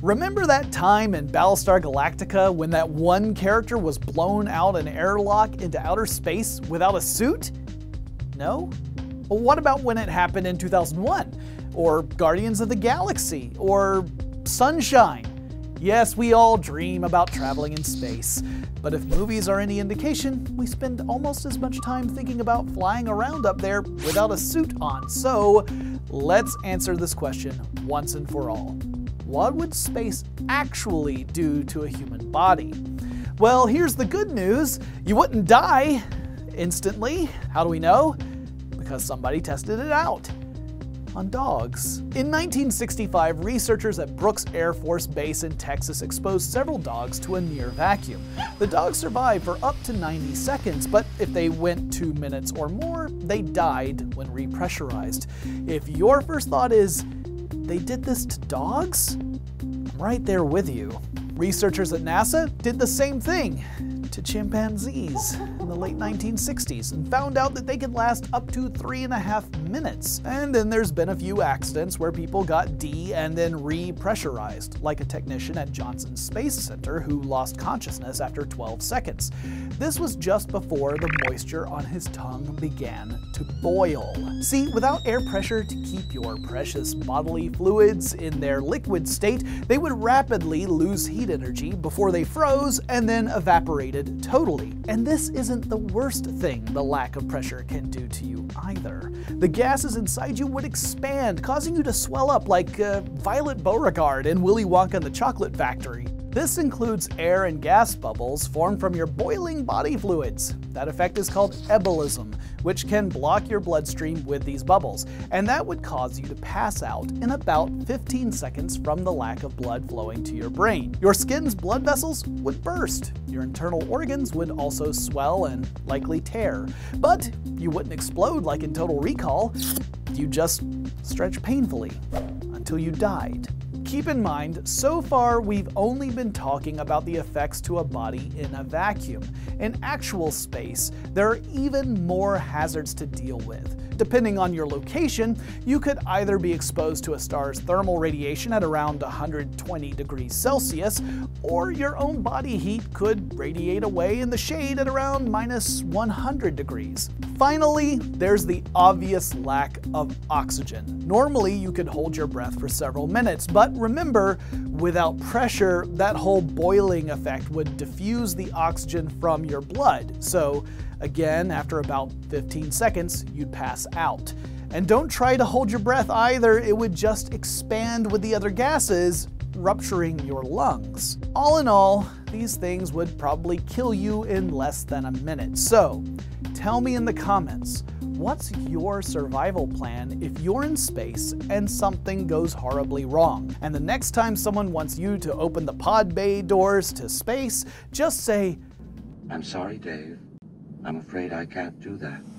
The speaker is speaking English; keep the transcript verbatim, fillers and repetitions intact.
Remember that time in Battlestar Galactica when that one character was blown out an airlock into outer space without a suit? No? Well, what about when it happened in two thousand one? Or Guardians of the Galaxy? Or Sunshine? Yes, we all dream about traveling in space, but if movies are any indication, we spend almost as much time thinking about flying around up there without a suit on. So let's answer this question once and for all. What would space actually do to a human body? Well, here's the good news. You wouldn't die instantly. How do we know? Because somebody tested it out on dogs. In nineteen sixty-five, researchers at Brooks Air Force Base in Texas exposed several dogs to a near vacuum. The dogs survived for up to ninety seconds, but if they went two minutes or more, they died when repressurized. If your first thought is, they did this to dogs? I'm right there with you. Researchers at NASA did the same thing to chimpanzees in the late nineteen sixties and found out that they could last up to three and a half minutes. And then there's been a few accidents where people got de- and then re-pressurized, like a technician at Johnson Space Center who lost consciousness after twelve seconds. This was just before the moisture on his tongue began to boil. See, without air pressure to keep your precious bodily fluids in their liquid state, they would rapidly lose heat energy before they froze and then evaporated totally. And this isn't the worst thing the lack of pressure can do to you either. The gases inside you would expand, causing you to swell up like uh, Violet Beauregard in Willy Wonka and the Chocolate Factory. This includes air and gas bubbles formed from your boiling body fluids. That effect is called ebullism, which can block your bloodstream with these bubbles, and that would cause you to pass out in about fifteen seconds from the lack of blood flowing to your brain. Your skin's blood vessels would burst. Your internal organs would also swell and likely tear. But you wouldn't explode like in Total Recall. You just stretch painfully until you died. Keep in mind, so far we've only been talking about the effects to a body in a vacuum. In actual space, there are even more hazards to deal with. Depending on your location, you could either be exposed to a star's thermal radiation at around one hundred twenty degrees Celsius, or your own body heat could radiate away in the shade at around minus one hundred degrees. Finally, there's the obvious lack of oxygen. Normally, you could hold your breath for several minutes, but remember, without pressure, that whole boiling effect would diffuse the oxygen from your blood. So again, after about fifteen seconds, you'd pass out. And don't try to hold your breath either. It would just expand with the other gases, rupturing your lungs. All in all, these things would probably kill you in less than a minute. So tell me in the comments, what's your survival plan if you're in space and something goes horribly wrong? And the next time someone wants you to open the pod bay doors to space, just say, "I'm sorry, Dave. I'm afraid I can't do that."